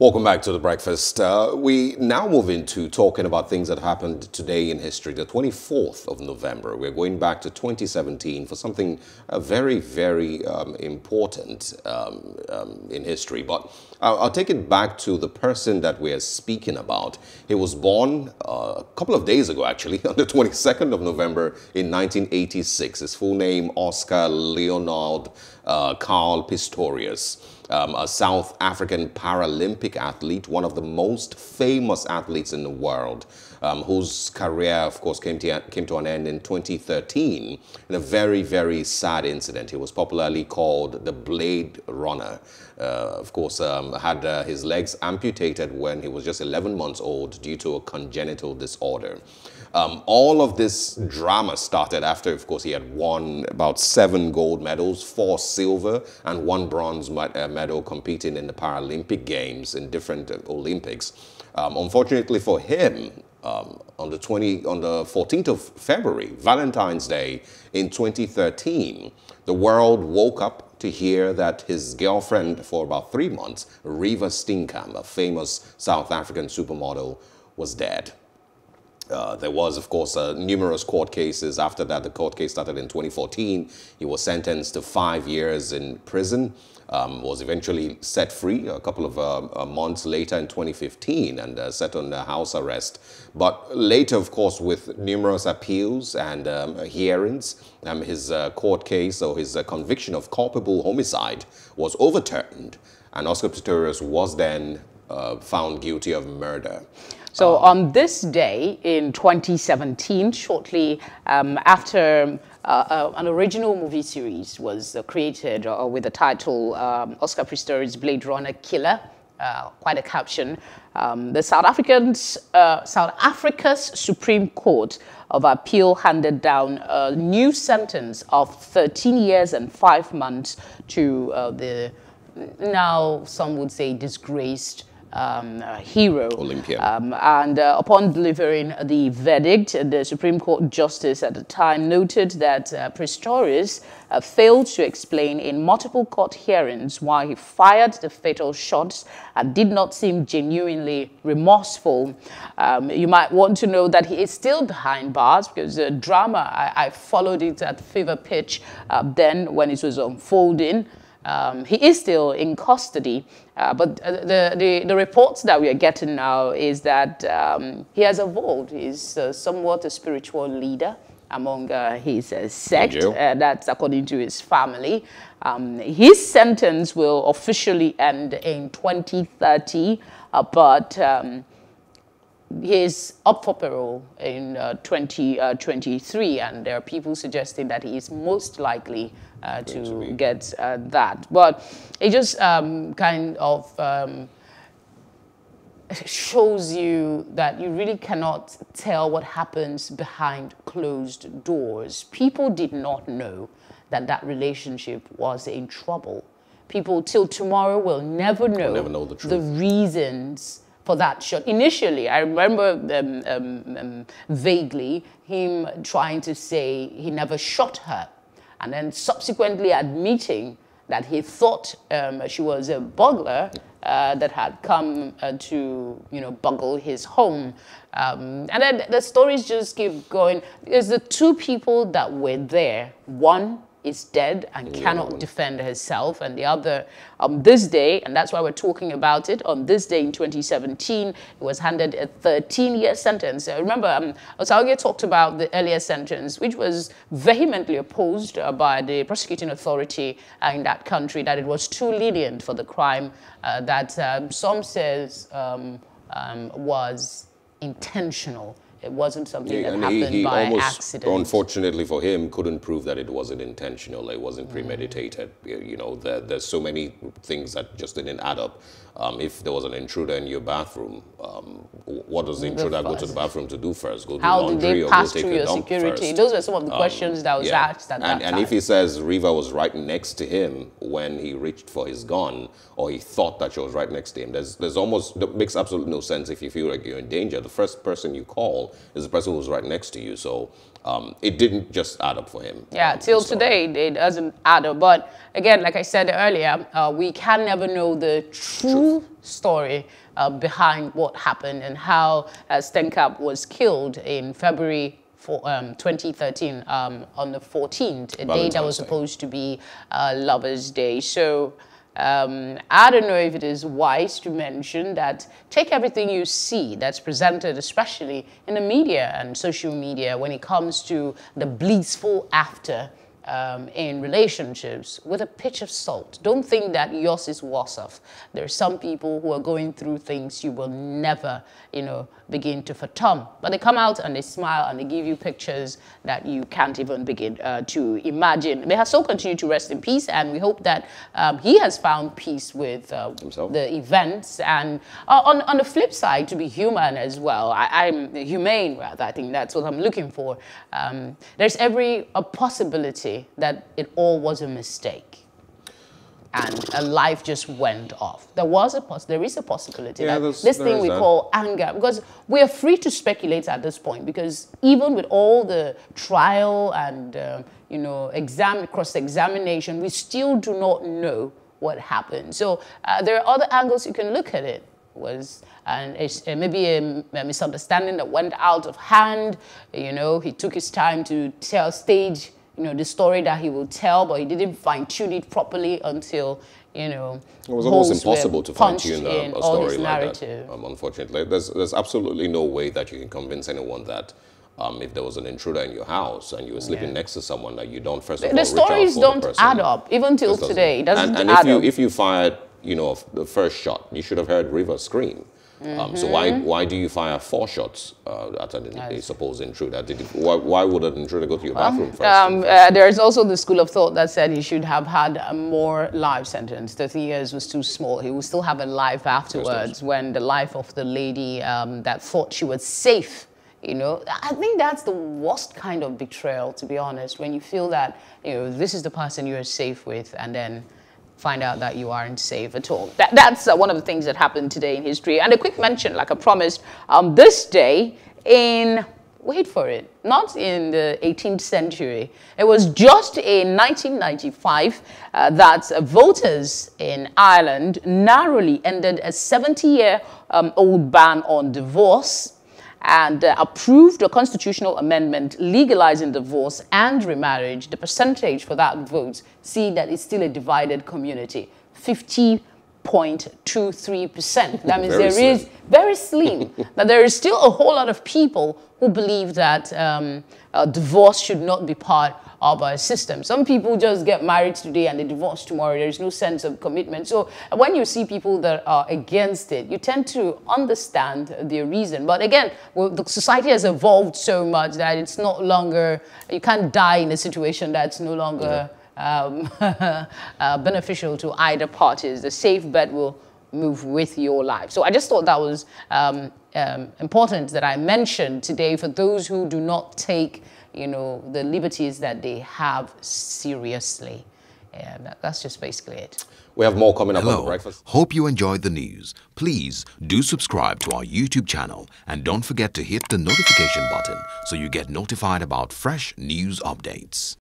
Welcome back to The Breakfast. We now move into talking about things that happened today in history, the 24th of November. We're going back to 2017 for something very, very important in history. But I'll take it back to the person that we're speaking about. He was born a couple of days ago, actually, on the 22nd of November in 1986. His full name, Oscar Leonhard Carl Pistorius. A South African Paralympic athlete, one of the most famous athletes in the world, whose career, of course, came to an end in 2013 in a very, very sad incident. He was popularly called the Blade Runner. Of course, had his legs amputated when he was just 11 months old due to a congenital disorder. All of this drama started after, of course, he had won about 7 gold medals, 4 silver and 1 bronze medal competing in the Paralympic Games in different Olympics. Unfortunately for him, on the 14th of February, Valentine's Day in 2013, the world woke up to hear that his girlfriend for about 3 months, Reeva Steenkamp, a famous South African supermodel, was dead. There was, of course, numerous court cases. After that, the court case started in 2014. He was sentenced to 5 years in prison, was eventually set free a couple of months later in 2015 and set on house arrest. But later, of course, with numerous appeals and hearings, his court case or his conviction of culpable homicide was overturned, and Oscar Pistorius was then found guilty of murder. So on this day in 2017, shortly after an original movie series was created with the title Oscar Pistorius Blade Runner Killer, quite a caption, the South Africa's Supreme Court of Appeal handed down a new sentence of 13 years and 5 months to the, now some would say, disgraced hero Olympia. Upon delivering the verdict, the Supreme Court justice at the time noted that Pistorius failed to explain in multiple court hearings why he fired the fatal shots and did not seem genuinely remorseful. You might want to know that he is still behind bars because the drama, I followed it at fever pitch then when it was unfolding. He is still in custody, but the reports that we are getting now is that he has evolved. He's somewhat a spiritual leader among his sect. That's according to his family. His sentence will officially end in 2030, but he is up for parole in 2023, and there are people suggesting that he is most likely to get that. But it just kind of shows you that you really cannot tell what happens behind closed doors. People did not know that that relationship was in trouble. People till tomorrow will never know, the reasons for that shot. Initially, I remember vaguely him trying to say he never shot her, and then subsequently admitting that he thought she was a burglar that had come to, you know, burgle his home. And then the stories just keep going. There's the two people that were there. One is dead and cannot defend herself, and the other, on this day, and that's why we're talking about it, on this day in 2017, it was handed a 13-year sentence. Remember, Osagie talked about the earlier sentence, which was vehemently opposed by the prosecuting authority in that country, that it was too lenient for the crime that some says was intentional. It wasn't something that happened by accident. Unfortunately for him, couldn't prove that it wasn't intentional. It wasn't premeditated. You know, there's so many things that just didn't add up. If there was an intruder in your bathroom, what does the intruder go to the bathroom to do first? Go do laundry or go take a dump first? Those were some of the questions that was asked at that time. And if he says Reeva was right next to him when he reached for his gun, or he thought that she was right next to him, there's almost, that makes absolutely no sense if you feel like you're in danger. The first person you call well is the person who's right next to you. So it didn't just add up for him. Yeah, till today, it doesn't add up. But again, like I said earlier, we can never know the true story behind what happened and how Steenkamp was killed in February for 2013 on the 14th, a day that was supposed to be Lover's Day. So I don't know if it is wise to mention that take everything you see that's presented, especially in the media and social media, when it comes to the blissful after in relationships with a pinch of salt. Don't think that yours is worse off. There are some people who are going through things you will never, you know, begin to fathom. But they come out and they smile and they give you pictures that you can't even begin to imagine. May Hassoul continue to rest in peace, and we hope that he has found peace with the events. And on the flip side, to be human as well. I'm humane, rather. I think that's what I'm looking for. There's every possibility that it all was a mistake and a life just went off. There is a possibility that this thing we call anger, because we are free to speculate at this point, because even with all the trial and you know, cross-examination, we still do not know what happened. So there are other angles you can look at it. Maybe a misunderstanding that went out of hand. You know, he took his time to stage the story that he will tell, but he didn't fine-tune it properly until, you know, it was almost impossible to fine-tune a story like that, unfortunately. There's absolutely no way that you can convince anyone that if there was an intruder in your house and you were sleeping next to someone that you don't, first of all, reach out for the person. The stories don't add up, even till today. It doesn't add up. And if you fired, you know, the first shot, you should have heard Reeva scream. So why do you fire 4 shots at a supposed intruder? Why would an intruder go to your bathroom first? There is also the school of thought that said he should have had a more life sentence. 30 years was too small. He will still have a life afterwards, when the life of the lady that thought she was safe. You know, I think that's the worst kind of betrayal, to be honest, when you feel that, you know, this is the person you are safe with, and then find out that you aren't safe at all. That's one of the things that happened today in history. And a quick mention, like I promised, this day in, wait for it, not in the 18th century. It was just in 1995 that voters in Ireland narrowly ended a 70-year-old ban on divorce and approved a constitutional amendment legalizing divorce and remarriage. The percentage for that vote, see that it's still a divided community, 50.23%. That means very slim, that there is still a whole lot of people who believe that divorce should not be part of our system. Some people just get married today and they divorce tomorrow. There is no sense of commitment. So when you see people that are against it, you tend to understand their reason. But again, the society has evolved so much that it's no longer, you can't die in a situation that's no longer beneficial to either parties. The safe bet will move with your life. So I just thought that was important that I mentioned today for those who do not take, you know, the liberties that they have seriously. And that's just basically it. We have more coming up on The Breakfast. Hope you enjoyed the news. Please do subscribe to our YouTube channel and don't forget to hit the notification button so you get notified about fresh news updates.